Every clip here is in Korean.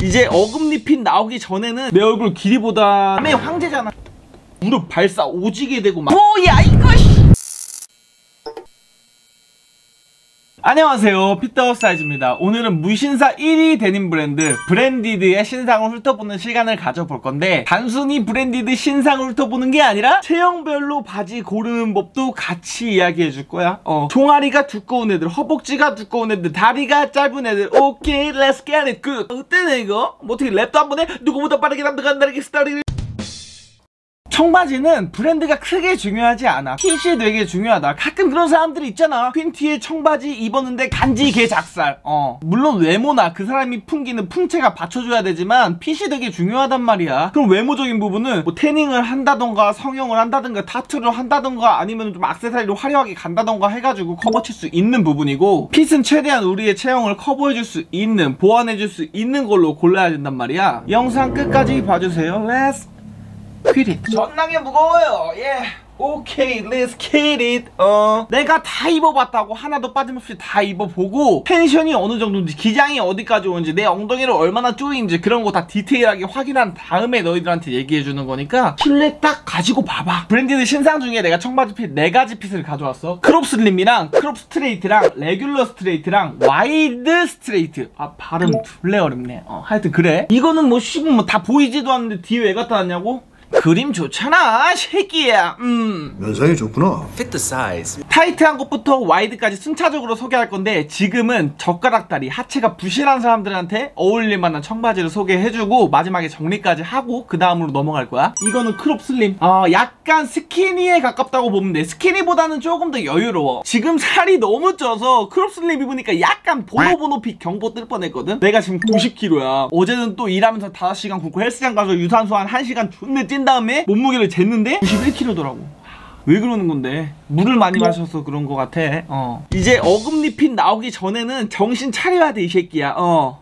이제 어금니핀 나오기 전에는 내 얼굴 길이보다는 황제잖아. 무릎 발사 오지게 되고 막 뭐야 이거. 안녕하세요, 핏더사이즈입니다. 오늘은 무신사 1위 데님 브랜드 브랜디드의 신상을 훑어보는 시간을 가져볼 건데, 단순히 브랜디드 신상을 훑어보는 게 아니라 체형별로 바지 고르는 법도 같이 이야기해 줄 거야. 종아리가 두꺼운 애들, 허벅지가 두꺼운 애들, 다리가 짧은 애들. 오케이, let's get it, good. 어때네 이거? 뭐 어떻게 랩도 한번 해? 누구보다 빠르게 남들간 다르게 스타일을. 청바지는 브랜드가 크게 중요하지 않아. 핏이 되게 중요하다. 가끔 그런 사람들이 있잖아, 퀸티에 청바지 입었는데 간지 개 작살. 물론 외모나 그 사람이 풍기는 풍채가 받쳐줘야 되지만 핏이 되게 중요하단 말이야. 그럼 외모적인 부분은 뭐 태닝을 한다던가, 성형을 한다던가, 타투를 한다던가, 아니면 좀 액세서리로 화려하게 간다던가 해가지고 커버칠 수 있는 부분이고, 핏은 최대한 우리의 체형을 커버해줄 수 있는, 보완해줄 수 있는 걸로 골라야 된단 말이야. 영상 끝까지 봐주세요. Let's 전랑이 무거워요. 예. 오케이, let's get it. 내가 다 입어봤다고 하나도 빠짐없이 다 입어보고, 텐션이 어느 정도인지, 기장이 어디까지 오는지, 내 엉덩이를 얼마나 조이는지 그런 거 다 디테일하게 확인한 다음에 너희들한테 얘기해주는 거니까 실내 딱 가지고 봐봐. 브랜디드 신상 중에 내가 청바지 핏 4가지 핏을 가져왔어. 크롭 슬림이랑 크롭 스트레이트랑 레귤러 스트레이트랑 와이드 스트레이트. 아, 발음 둘레 어렵네. 하여튼 그래. 이거는 뭐 쉬고 뭐 다 보이지도 않는데 뒤에 왜 갖다 놨냐고? 그림 좋잖아, 새끼야. 면상이 좋구나. 핏더사이즈. 타이트한 것부터 와이드까지 순차적으로 소개할 건데, 지금은 젓가락 다리, 하체가 부실한 사람들한테 어울릴 만한 청바지를 소개해주고 마지막에 정리까지 하고 그 다음으로 넘어갈 거야. 이거는 크롭 슬림. 약간 스키니에 가깝다고 보면 돼. 스키니보다는 조금 더 여유로워. 지금 살이 너무 쪄서 크롭 슬림 입으니까 약간 보노보노핏 경보 뜰 뻔했거든. 내가 지금 90kg야 어제는 또 일하면서 5시간 굶고 헬스장 가서 유산소 한 1시간 존내 찐 다음에 몸무게를 쟀는데 91kg더라고. 왜 그러는 건데? 물을 많이 마셔서 그런 것 같아. 이제 어금니핀 나오기 전에는 정신 차려야 돼, 이 새끼야.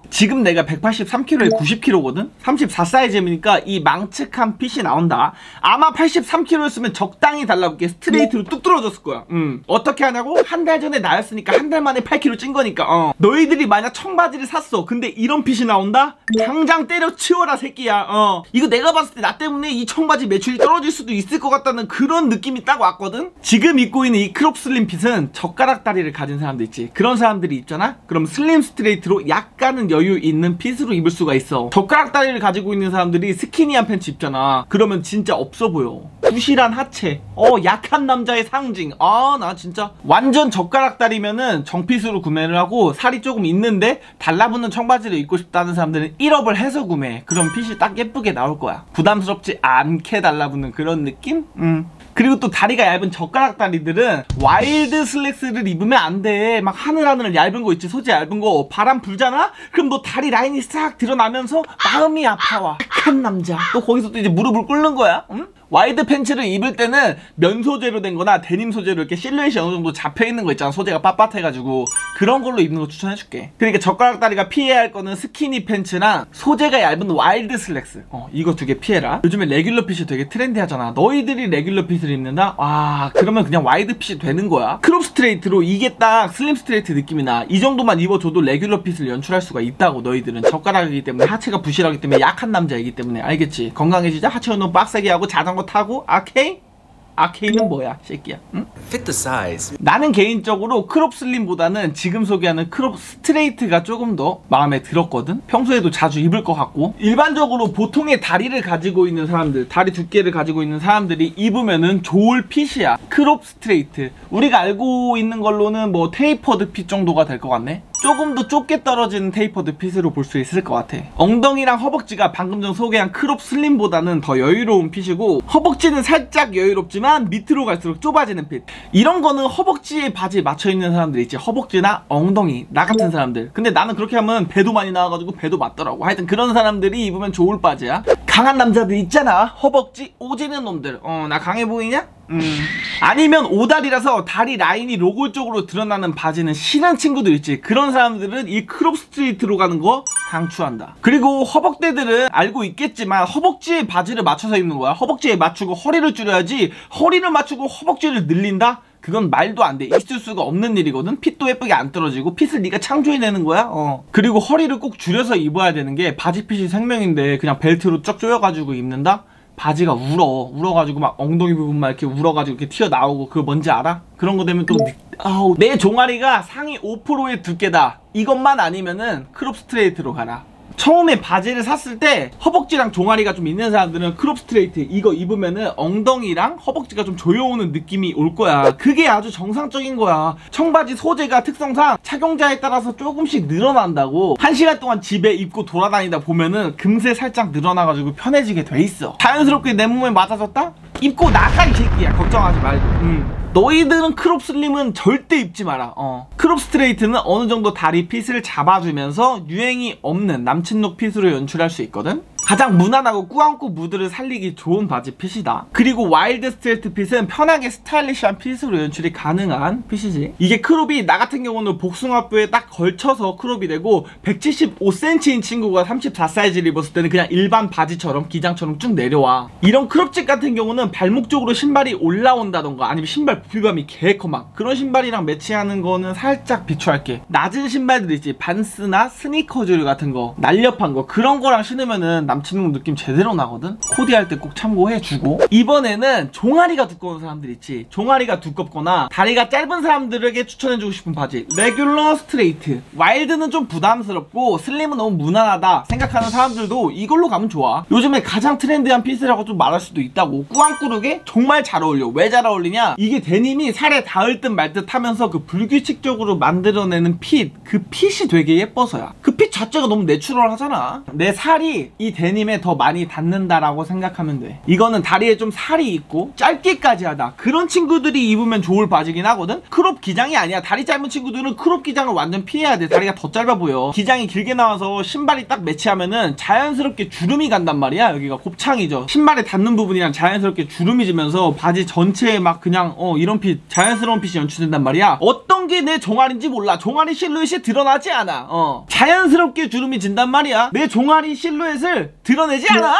지금 내가 183kg에 90kg거든? 34 사이즈이니까 이 망측한 핏이 나온다. 아마 83kg였으면 적당히 달라붙게 스트레이트로 뚝 떨어졌을 거야. 어떻게 하냐고? 한 달 전에 나였으니까 한 달 만에 8kg 찐 거니까. 너희들이 만약 청바지를 샀어. 근데 이런 핏이 나온다? 당장 때려치워라, 새끼야. 이거 내가 봤을 때 나 때문에 이 청바지 매출이 떨어질 수도 있을 것 같다는 그런 느낌이 딱 왔거든? 지금 입고 있는 이 크롭 슬림 핏은 젓가락 다리를 가진 사람도 있지. 그런 사람들이 있잖아? 그럼 슬림 스트레이트로 약간은 여유 있는 핏으로 입을 수가 있어. 젓가락 다리를 가지고 있는 사람들이 스키니한 팬츠 입잖아. 그러면 진짜 없어 보여. 부실한 하체, 약한 남자의 상징. 나 진짜 완전 젓가락 다리면은 정핏으로 구매를 하고, 살이 조금 있는데 달라붙는 청바지를 입고 싶다는 사람들은 1업을 해서 구매해. 그럼 핏이 딱 예쁘게 나올 거야. 부담스럽지 않게 달라붙는 그런 느낌? 그리고 또 다리가 얇은 젓가락 다리들은 와일드 슬랙스를 입으면 안 돼. 막 하늘하늘 얇은 거 있지, 소재 얇은 거. 바람 불잖아? 그럼 너 다리 라인이 싹 드러나면서 마음이 아파와. 착한 남자. 또 거기서 또 이제 무릎을 꿇는 거야. 응? 와이드 팬츠를 입을 때는 면 소재로 된 거나 데님 소재로 이렇게 실루엣이 어느 정도 잡혀있는 거 있잖아, 소재가 빳빳해가지고. 그런 걸로 입는 거 추천해줄게. 그러니까 젓가락 다리가 피해야 할 거는 스키니 팬츠랑 소재가 얇은 와일드 슬랙스. 이거 2개 피해라. 요즘에 레귤러 핏이 되게 트렌디하잖아. 너희들이 레귤러 핏을 입는다? 와, 그러면 그냥 와이드 핏이 되는 거야. 크롭 스트레이트로 이게 딱 슬림 스트레이트 느낌이 나. 이 정도만 입어줘도 레귤러 핏을 연출할 수가 있다고. 너희들은 젓가락이기 때문에, 하체가 부실하기 때문에, 약한 남자이기 때문에. 알겠지? 건강해지자, 하체 운동 빡세게 하고, 자전거 타고. 아케이? 아케이는 뭐야, 새끼야? 응? 핏더사이즈. 나는 개인적으로 크롭 슬림보다는 지금 소개하는 크롭 스트레이트가 조금 더 마음에 들었거든? 평소에도 자주 입을 것 같고. 일반적으로 보통의 다리를 가지고 있는 사람들, 다리 두께를 가지고 있는 사람들이 입으면은 좋을 핏이야, 크롭 스트레이트. 우리가 알고 있는 걸로는 뭐 테이퍼드 핏 정도가 될 것 같네? 조금 더 좁게 떨어지는 테이퍼드 핏으로 볼 수 있을 것 같아. 엉덩이랑 허벅지가 방금 전 소개한 크롭 슬림보다는 더 여유로운 핏이고, 허벅지는 살짝 여유롭지만 밑으로 갈수록 좁아지는 핏. 이런 거는 허벅지에 바지 맞춰있는 사람들 있지, 허벅지나 엉덩이, 나 같은 사람들. 근데 나는 그렇게 하면 배도 많이 나와가지고 배도 맞더라고. 하여튼 그런 사람들이 입으면 좋을 바지야. 강한 남자들 있잖아, 허벅지 오지는 놈들. 나 강해 보이냐? 아니면 오다리라서 다리 라인이 로골적으로 드러나는 바지는 싫은 친구들 있지. 그런 사람들은 이 크롭 스트레이트로 가는 거 강추한다. 그리고 허벅대들은 알고 있겠지만 허벅지에 바지를 맞춰서 입는 거야. 허벅지에 맞추고 허리를 줄여야지, 허리를 맞추고 허벅지를 늘린다? 그건 말도 안 돼. 있을 수가 없는 일이거든. 핏도 예쁘게 안 떨어지고 핏을 네가 창조해내는 거야. 그리고 허리를 꼭 줄여서 입어야 되는 게, 바지핏이 생명인데 그냥 벨트로 쫙 조여가지고 입는다? 바지가 울어가지고 막 엉덩이 부분만 이렇게 울어가지고 이렇게 튀어나오고, 그거 뭔지 알아? 그런 거 되면 또 아우, 내 종아리가 상위 5%의 두께다, 이것만 아니면은 크롭 스트레이트로 가라. 처음에 바지를 샀을 때 허벅지랑 종아리가 좀 있는 사람들은 크롭 스트레이트 이거 입으면은 엉덩이랑 허벅지가 좀 조여오는 느낌이 올 거야. 그게 아주 정상적인 거야. 청바지 소재가 특성상 착용자에 따라서 조금씩 늘어난다고. 1시간 동안 집에 입고 돌아다니다 보면은 금세 살짝 늘어나가지고 편해지게 돼 있어. 자연스럽게 내 몸에 맞아졌다? 입고 나가 이 새끼야. 걱정하지 말고. 너희들은 크롭 슬림은 절대 입지 마라. 크롭 스트레이트는 어느 정도 다리 핏을 잡아주면서 유행이 없는 남친룩 핏으로 연출할 수 있거든. 가장 무난하고 꾸안꾸 무드를 살리기 좋은 바지 핏이다. 그리고 와일드 스트레이트 핏은 편하게 스타일리시한 핏으로 연출이 가능한 핏이지. 이게 크롭이, 나 같은 경우는 복숭아뼈에 딱 걸쳐서 크롭이 되고, 175cm인 친구가 34사이즈를 입었을 때는 그냥 일반 바지처럼 기장처럼 쭉 내려와. 이런 크롭집 같은 경우는 발목 쪽으로 신발이 올라온다던가 아니면 신발 부피감이 개커막, 그런 신발이랑 매치하는 거는 살짝 비추할게. 낮은 신발들 있지, 반스나 스니커즈 같은 거 날렵한 거, 그런 거랑 신으면은 남친룩 느낌 제대로 나거든. 코디할 때 꼭 참고해주고. 이번에는 종아리가 두꺼운 사람들 있지, 종아리가 두껍거나 다리가 짧은 사람들에게 추천해주고 싶은 바지, 레귤러 스트레이트. 와일드는 좀 부담스럽고 슬림은 너무 무난하다 생각하는 사람들도 이걸로 가면 좋아. 요즘에 가장 트렌디한 핏이라고 좀 말할 수도 있다고. 꾸안꾸룩에 정말 잘 어울려. 왜 잘 어울리냐, 이게 데님이 살에 닿을 듯 말 듯 하면서 그 불규칙적으로 만들어내는 핏, 그 핏이 되게 예뻐서야. 그 핏 자체가 너무 내추럴하잖아. 내 살이 이 데님에 더 많이 닿는다라고 생각하면 돼. 이거는 다리에 좀 살이 있고 짧게까지 하다, 그런 친구들이 입으면 좋을 바지긴 하거든. 크롭 기장이 아니야. 다리 짧은 친구들은 크롭 기장을 완전 피해야 돼. 다리가 더 짧아 보여. 기장이 길게 나와서 신발이 딱 매치하면은 자연스럽게 주름이 간단 말이야. 여기가 곱창이죠. 신발에 닿는 부분이랑 자연스럽게 주름이 지면서 바지 전체에 막 그냥 이런 핏, 자연스러운 핏이 연출된단 말이야. 어떤 게 내 종아리인지 몰라. 종아리 실루엣이 드러나지 않아. 자연스럽게 주름이 진단 말이야. 내 종아리 실루엣을 드러내지 않아?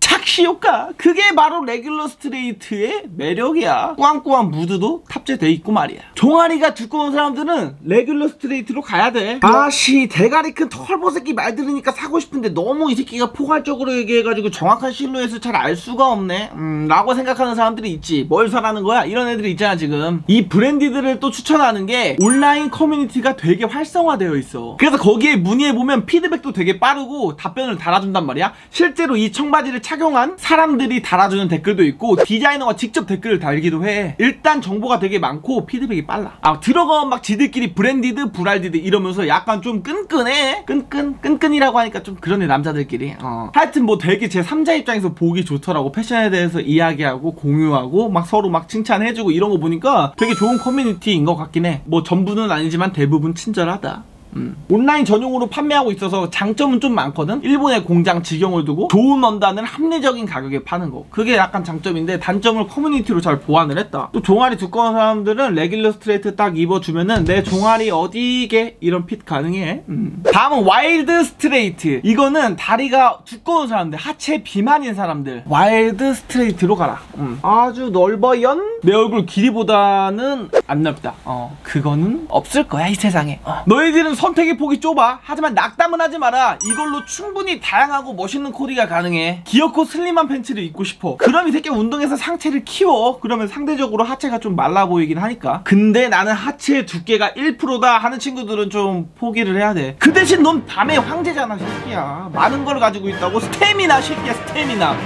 착시 효과. 그게 바로 레귤러 스트레이트의 매력이야. 꾸안꾸한 무드도 탑재돼 있고 말이야. 종아리가 두꺼운 사람들은 레귤러 스트레이트로 가야 돼. 아씨, 대가리 큰 털보새끼 말 들으니까 사고 싶은데 너무 이 새끼가 포괄적으로 얘기해가지고 정확한 실루엣을 잘 알 수가 없네 라고 생각하는 사람들이 있지. 뭘 사라는 거야? 이런 애들이 있잖아 지금. 이 브랜디드를 또 추천하는 게, 온라인 커뮤니티가 되게 활성화되어 있어. 그래서 거기에 문의해보면 피드백도 되게 빠르고 답변을 달아준단 말이야. 실제로 이 청바지를 착용한 사람들이 달아주는 댓글도 있고, 디자이너가 직접 댓글을 달기도 해. 일단 정보가 되게 많고 피드백이 빨라. 들어가면 막 지들끼리 브랜디드, 브랄디드 이러면서 약간 좀 끈끈해. 끈끈이라고 하니까 좀 그러네, 남자들끼리. 하여튼 뭐 되게 제 3자 입장에서 보기 좋더라고. 패션에 대해서 이야기하고 공유하고 막 서로 막 칭찬해주고 이런 거 보니까 되게 좋은 커뮤니티인 것 같긴 해. 뭐 전부는 아니지만 대부분 친절하다. 온라인 전용으로 판매하고 있어서 장점은 좀 많거든. 일본에 공장 직영을 두고 좋은 원단을 합리적인 가격에 파는 거, 그게 약간 장점인데, 단점을 커뮤니티로 잘 보완을 했다. 또 종아리 두꺼운 사람들은 레귤러 스트레이트 딱 입어주면은 내 종아리 어디게 이런 핏 가능해. 다음은 와일드 스트레이트. 이거는 다리가 두꺼운 사람들, 하체 비만인 사람들 와일드 스트레이트로 가라. 아주 넓어연, 내 얼굴 길이보다는 안 넓다. 그거는 없을 거야 이 세상에. 너희들은 선택의 폭이 좁아. 하지만 낙담은 하지 마라. 이걸로 충분히 다양하고 멋있는 코디가 가능해. 귀엽고 슬림한 팬츠를 입고 싶어. 그럼 이 새끼 운동해서 상체를 키워. 그러면 상대적으로 하체가 좀 말라 보이긴 하니까. 근데 나는 하체의 두께가 1%다 하는 친구들은 좀 포기를 해야 돼. 그 대신 넌 밤의 황제잖아 새끼야. 많은 걸 가지고 있다고. 스태미나 새끼야, 스태미나.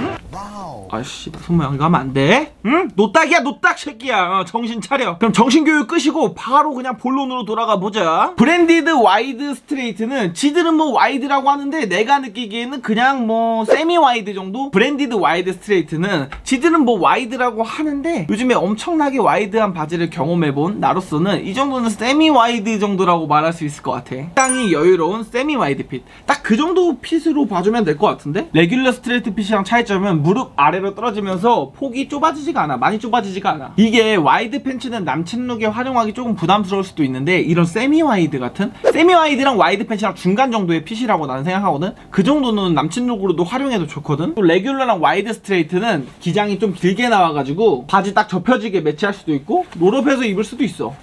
아씨, 무슨 모양, 이거 하면 안 돼? 응? 노딱이야, 노딱 새끼야. 정신 차려. 그럼 정신교육 끄시고 바로 그냥 본론으로 돌아가 보자. 브랜디드 와이드 스트레이트는, 지들은 뭐 와이드라고 하는데 내가 느끼기에는 그냥 뭐 세미 와이드 정도? 브랜디드 와이드 스트레이트는 지들은 뭐 와이드라고 하는데, 요즘에 엄청나게 와이드한 바지를 경험해본 나로서는 이 정도는 세미 와이드 정도라고 말할 수 있을 것 같아. 땅이 여유로운 세미 와이드 핏, 딱 그 정도 핏으로 봐주면 될 것 같은데. 레귤러 스트레이트 핏이랑 차이점은 무릎 아래로 떨어지면서 폭이 좁아지지가 않아. 많이 좁아지지가 않아. 이게 와이드 팬츠는 남친룩에 활용하기 조금 부담스러울 수도 있는데, 이런 세미 와이드 같은 세미 와이드랑 와이드 팬츠랑 중간 정도의 핏이라고 나는 생각하거든. 그 정도는 남친 룩으로도 활용해도 좋거든. 또 레귤러랑 와이드 스트레이트는 기장이 좀 길게 나와가지고 바지 딱 접혀지게 매치할 수도 있고 롤업해서 입을 수도 있어.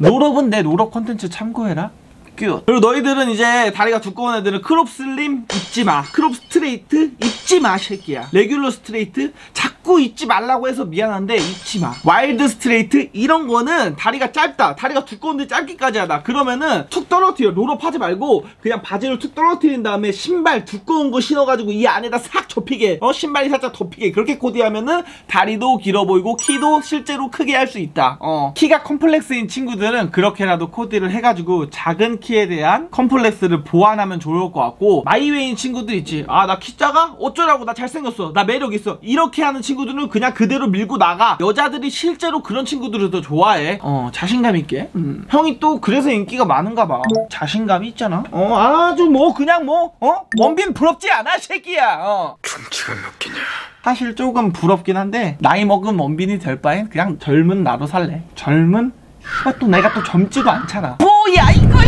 롤업은 내 롤업 컨텐츠 참고해라. 그리고 너희들은 이제 다리가 두꺼운 애들은 크롭 슬림 입지마, 크롭 스트레이트 입지마 새끼야. 레귤러 스트레이트 자꾸 입지 말라고 해서 미안한데 입지마. 와일드 스트레이트 이런 거는 다리가 짧다, 다리가 두꺼운데 짧기까지 하다 그러면은 툭 떨어뜨려. 롤업하지 말고 그냥 바지를 툭 떨어뜨린 다음에 신발 두꺼운 거 신어가지고 이 안에다 싹 접히게, 신발이 살짝 덮히게 그렇게 코디하면은 다리도 길어 보이고 키도 실제로 크게 할 수 있다. 키가 컴플렉스인 친구들은 그렇게라도 코디를 해가지고 작은 키에 대한 컴플렉스를 보완하면 좋을 것 같고, 마이웨이인 친구들 있지, 아 나 키 작아? 어쩌라고, 나 잘생겼어, 나 매력있어, 이렇게 하는 친구들은 그냥 그대로 밀고 나가. 여자들이 실제로 그런 친구들을 더 좋아해. 자신감 있게. 형이 또 그래서 인기가 많은가 봐. 자신감이 있잖아. 아주 뭐 그냥 뭐 원빈 부럽지 않아 새끼야. 충치가 몇 개냐. 사실 조금 부럽긴 한데 나이 먹은 원빈이 될 바엔 그냥 젊은 나로 살래. 젊은? 또 내가 또 젊지도 않잖아. 뭐야 이거.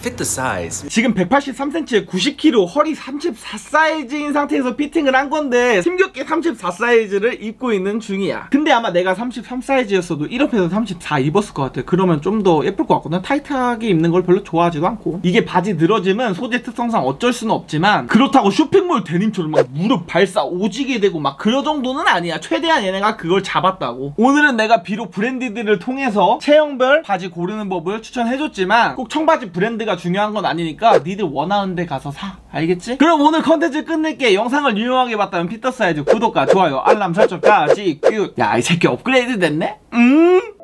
핏더사이즈 지금 183cm에 90kg, 허리 34 사이즈인 상태에서 피팅을 한 건데 힘겹게 34 사이즈를 입고 있는 중이야. 근데 아마 내가 33 사이즈였어도 1업해서 34 입었을 것 같아. 그러면 좀 더 예쁠 것 같거든. 타이트하게 입는 걸 별로 좋아하지도 않고. 이게 바지 늘어짐은 소재 특성상 어쩔 수는 없지만 그렇다고 쇼핑몰 데님처럼 막 무릎 발사 오지게 되고 막 그런 정도는 아니야. 최대한 얘네가 그걸 잡았다고. 오늘은 내가 비록 브랜디드를 통해서 체형별 바지 고르는 법을 추천해줬지만 꼭 청바지 브랜드 가 중요한 건 아니니까 니들 원하는 데 가서 사. 알겠지? 그럼 오늘 컨텐츠 끝낼게. 영상을 유용하게 봤다면 핏더사이즈 구독과 좋아요 알람 설정까지 큐. 야 이 새끼 업그레이드 됐네?